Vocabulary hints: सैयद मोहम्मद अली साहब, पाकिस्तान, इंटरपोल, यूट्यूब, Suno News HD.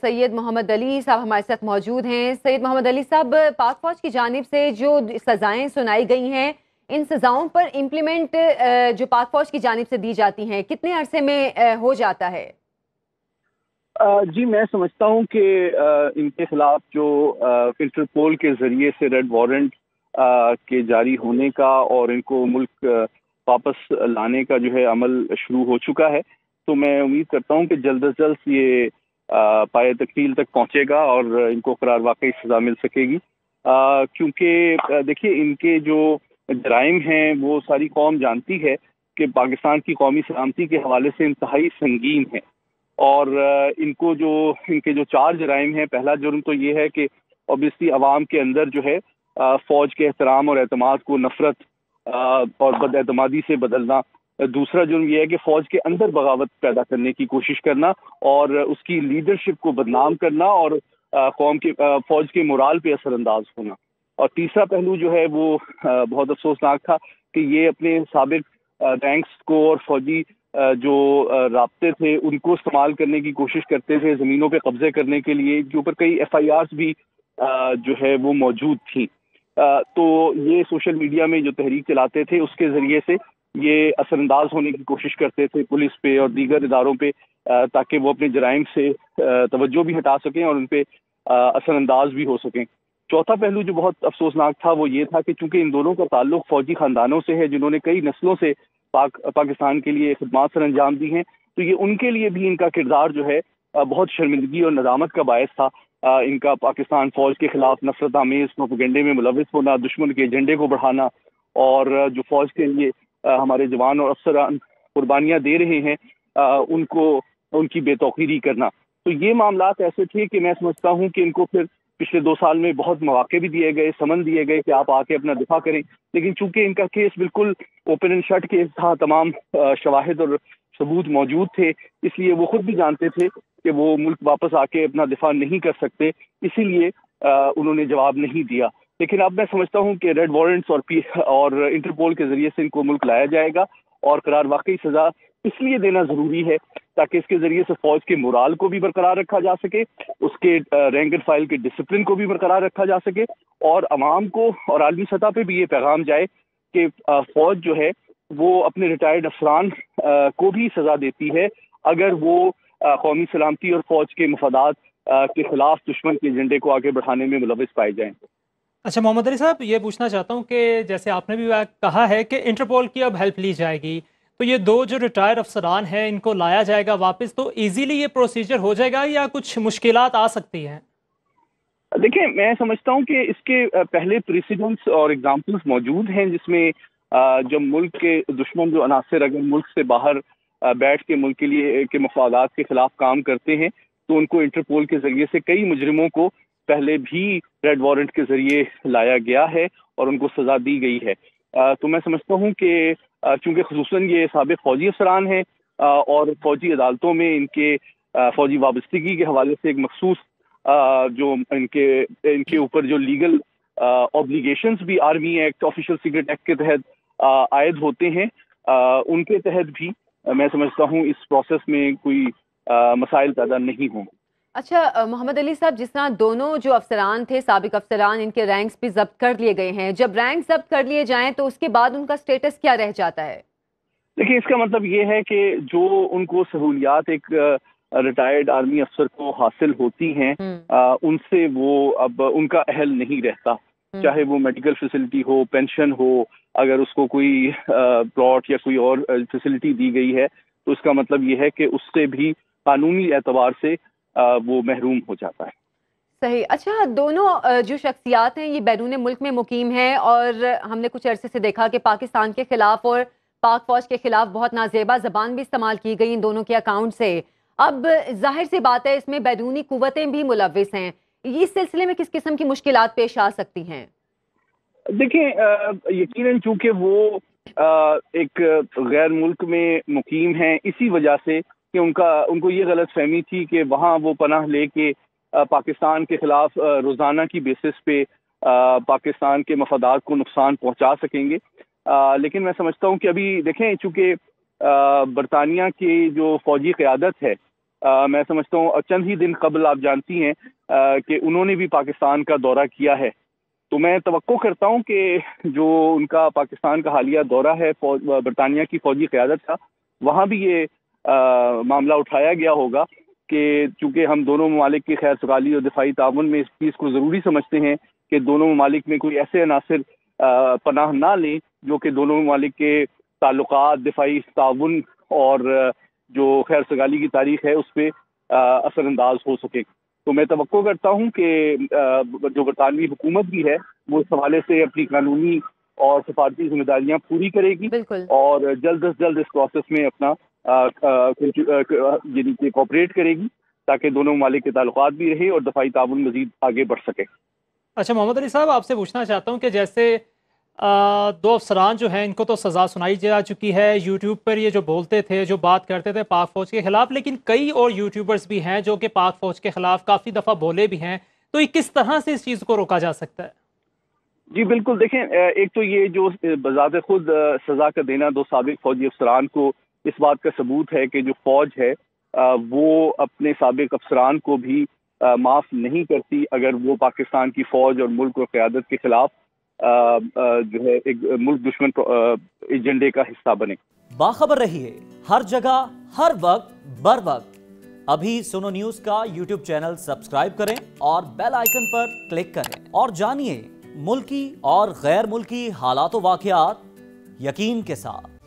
सैयद मोहम्मद अली साहब हमारे साथ मौजूद हैं। सैयद मोहम्मद अली साहब, पाक फौज की जानिब से जो सज़ाएं सुनाई गई हैं, इन सज़ाओं पर इम्प्लीमेंट जो पाक फौज की जानिब से दी जाती हैं, कितने अरसे में हो जाता है? जी, मैं समझता हूं कि इनके खिलाफ जो इंटरपोल के जरिए से रेड वारंट के जारी होने का और इनको मुल्क वापस लाने का जो है अमल शुरू हो चुका है, तो मैं उम्मीद करता हूँ कि जल्द अज जल्द ये पाए तकमील तक पहुँचेगा और इनको करार वाकई सज़ा मिल सकेगी। क्योंकि देखिए, इनके जो जराइम हैं वो सारी कौम जानती है कि पाकिस्तान की कौमी सलामती के हवाले से इंतहाई संगीन है। और इनको जो इनके जो 4 जराइम हैं, पहला जुर्म तो ये है कि ऑब्वियसली अवाम के अंदर जो है फ़ौज के एहतराम और एतमाद को नफरत और बदएतमादी से बदलना। दूसरा जुर्म यह है कि फौज के अंदर बगावत पैदा करने की कोशिश करना और उसकी लीडरशिप को बदनाम करना और कौम के फौज के मोराल पे असरअंदाज होना। और तीसरा पहलू जो है वो बहुत अफसोसनाक था कि ये अपने साबिक रैंक्स को और फौजी जो राब्ते थे उनको इस्तेमाल करने की कोशिश करते थे ज़मीनों पे कब्जे करने के लिए। इनके ऊपर कई FIRs भी जो है वो मौजूद थी। तो ये सोशल मीडिया में जो तहरीक चलाते थे उसके ज़रिए से ये असरअंदाज होने की कोशिश करते थे पुलिस पे और दीगर इदारों पे, ताकि वो अपने जराइम से तवज्जो भी हटा सकें और उन पे असरअंदाज भी हो सकें। चौथा पहलू जो बहुत अफसोसनाक था वो ये था कि चूंकि इन दोनों का ताल्लुक फौजी ख़ानदानों से है जिन्होंने कई नस्लों से पाकिस्तान के लिए खिदमात सर अंजाम दी हैं, तो ये उनके लिए भी इनका किरदार जो है बहुत शर्मिंदगी और नदामत का बायस था। इनका पाकिस्तान फ़ौज के ख़िलाफ़ नफरत आमेज़ प्रोपेगेंडे में मुलविस होना, दुश्मन के एजेंडे को बढ़ाना और जो फ़ौज के लिए हमारे जवान और अफसरान कुर्बानियाँ दे रहे हैं उनको उनकी बेतौकीरी करना। तो ये मामलात ऐसे थे कि मैं समझता हूँ कि इनको फिर पिछले 2 साल में बहुत मौके भी दिए गए, समन दिए गए कि आप आके अपना दिफा करें, लेकिन चूंकि इनका केस बिल्कुल ओपन एंड शट केस था, तमाम शवाहिद और सबूत मौजूद थे, इसलिए वो खुद भी जानते थे कि वो मुल्क वापस आके अपना दिफा नहीं कर सकते, इसीलिए उन्होंने जवाब नहीं दिया। लेकिन अब मैं समझता हूं कि रेड वारंट्स और इंटरपोल के जरिए से इनको मुल्क लाया जाएगा और करार वाकई सज़ा इसलिए देना ज़रूरी है ताकि इसके ज़रिए से फ़ौज के मोराल को भी बरकरार रखा जा सके, उसके रैंक एंड फाइल के डिसिप्लिन को भी बरकरार रखा जा सके और आवाम को और आलमी सतह पर भी ये पैगाम जाए कि फ़ौज जो है वो अपने रिटायर्ड अफसरान को भी सज़ा देती है अगर वो कौमी सलामती और फ़ौज के मफादात के खिलाफ दुश्मन के एजेंडे को आगे बढ़ाने में मुलविस पाए जाएँ। अच्छा मोहम्मद अली साहब, ये पूछना चाहता हूँ कि जैसे आपने भी कहा है कि इंटरपोल की अब हेल्प ली जाएगी, तो ये 2 जो रिटायर्ड अफसरान हैं इनको लाया जाएगा वापस, तो इजीली ये प्रोसीजर हो जाएगा या कुछ मुश्किलात आ सकती हैं? देखिए, मैं समझता हूँ कि इसके पहले प्रेसिडेंट्स और एग्जाम्पल्स मौजूद हैं जिसमें जब मुल्क के दुश्मन जो अनासर अगर मुल्क से बाहर बैठ के मुल्क के लिए के मफादात के खिलाफ काम करते हैं तो उनको इंटरपोल के जरिए से कई मुजरिमों को पहले भी रेड वारंट के जरिए लाया गया है और उनको सज़ा दी गई है। तो मैं समझता हूँ कि चूँकि खुसूसन ये साबिक फ़ौजी अफसरान हैं और फ़ौजी अदालतों में इनके फ़ौजी वाबस्तगी के हवाले से एक मखसूस जो इनके ऊपर जो लीगल ऑब्लिगेशंस भी army act, official secret act के तहत आयद होते हैं, उनके तहत भी मैं समझता हूँ इस प्रोसेस में कोई मसाइल पैदा नहीं होंगे। अच्छा मोहम्मद अली साहब, जिस तरह दोनों जो अफसरान थे साबिक अफसरान, इनके रैंक्स भी जब्त कर लिए गए हैं, जब रैंक जब्त कर लिए जाएं तो उसके बाद उनका स्टेटस क्या रह जाता है? देखिए, इसका मतलब ये है कि जो उनको सहूलियात एक रिटायर्ड आर्मी अफसर को हासिल होती हैं उनसे वो अब उनका अहल नहीं रहता, चाहे वो मेडिकल फैसिलिटी हो, पेंशन हो, अगर उसको कोई प्लॉट या कोई और फैसिलिटी दी गई है तो उसका मतलब ये है कि उससे भी कानूनी एतबार से वो महरूम हो जाता है। सही। अच्छा, दोनों जो शख्सियात हैं ये बैरून मुल्क में मुकीम हैं और हमने कुछ अरसे से देखा कि पाकिस्तान के खिलाफ और पाक फौज के खिलाफ बहुत नाजेबा जबान भी इस्तेमाल की गई इन दोनों के अकाउंट से। अब जाहिर सी बात है इसमें बैरूनी कुव्वतें भी मुलविस हैं, इस सिलसिले में किस किस्म की मुश्किलात पेश आ सकती हैं? देखिए, यकीनन चूंकि वो एक गैर मुल्क में मुकीम हैं, इसी वजह से कि उनको ये गलत फहमी थी कि वहाँ वो पनाह लेके पाकिस्तान के खिलाफ रोज़ाना की बेसिस पे पाकिस्तान के मफादात को नुकसान पहुँचा सकेंगे। लेकिन मैं समझता हूँ कि अभी देखें, चूँकि बरतानिया की जो फौजी क़्यादत है मैं समझता हूँ चंद ही दिन कबल आप जानती हैं कि उन्होंने भी पाकिस्तान का दौरा किया है। तो मैं तवक्को करता हूँ कि जो उनका पाकिस्तान का हालिया दौरा है बरतानिया की फौजी क़यादत का, वहाँ भी ये मामला उठाया गया होगा कि चूँकि हम दोनों ममालिक की खैर सगाली और दिफाई ताउन में इस चीज़ को ज़रूरी समझते हैं कि दोनों ममालिक में कोई ऐसे अनासर पनाह ना लें जो कि दोनों ममालिक के ताल्लुकात, दिफाई ताउन और जो खैर सगाली की तारीख है उस पर असरअंदाज हो सके। तो मैं तवक्को करता हूँ कि जो बरतानवी हुकूमत भी है वो इस हवाले से अपनी कानूनी और सफारती जिम्मेदारियाँ पूरी करेगी और जल्द अज जल्द इस प्रोसेस में अपना यानी कोऑपरेट करेगी ताकि दोनों ममालिक के ताल्लुकात भी रहे और दफाई ताबुन मजीद आगे बढ़ सके। अच्छा मोहम्मद अली साहब, आपसे पूछना चाहता हूँ कि जैसे दो अफसरान जो हैं इनको तो सज़ा सुनाई जा चुकी है, यूट्यूब पर ये जो बोलते थे, जो बात करते थे पाक फ़ौज के ख़िलाफ़, लेकिन कई और यूट्यूबर्स भी हैं जो कि पाक फ़ौज के ख़िलाफ़ काफ़ी दफ़ा बोले भी हैं, तो ये किस तरह से इस चीज़ को रोका जा सकता है? जी बिल्कुल, देखें एक तो ये जो बज़ात खुद सज़ा का देना दो साबिक फ़ौजी अफसरान को इस बात का सबूत है कि जो फ़ौज है वो अपने साबिक अफसरान को भी माफ़ नहीं करती अगर वो पाकिस्तान की फ़ौज और मुल्क और क़यादत के ख़िलाफ़ जो है एक मुल्क दुश्मन एजेंडे का हिस्सा बने। बाखबर रहिए हर जगह, हर वक्त, बर वक्त। अभी सुनो न्यूज का यूट्यूब चैनल सब्सक्राइब करें और बेल आइकन पर क्लिक करें और जानिए मुल्की और गैर मुल्की हालात वाकयात यकीन के साथ।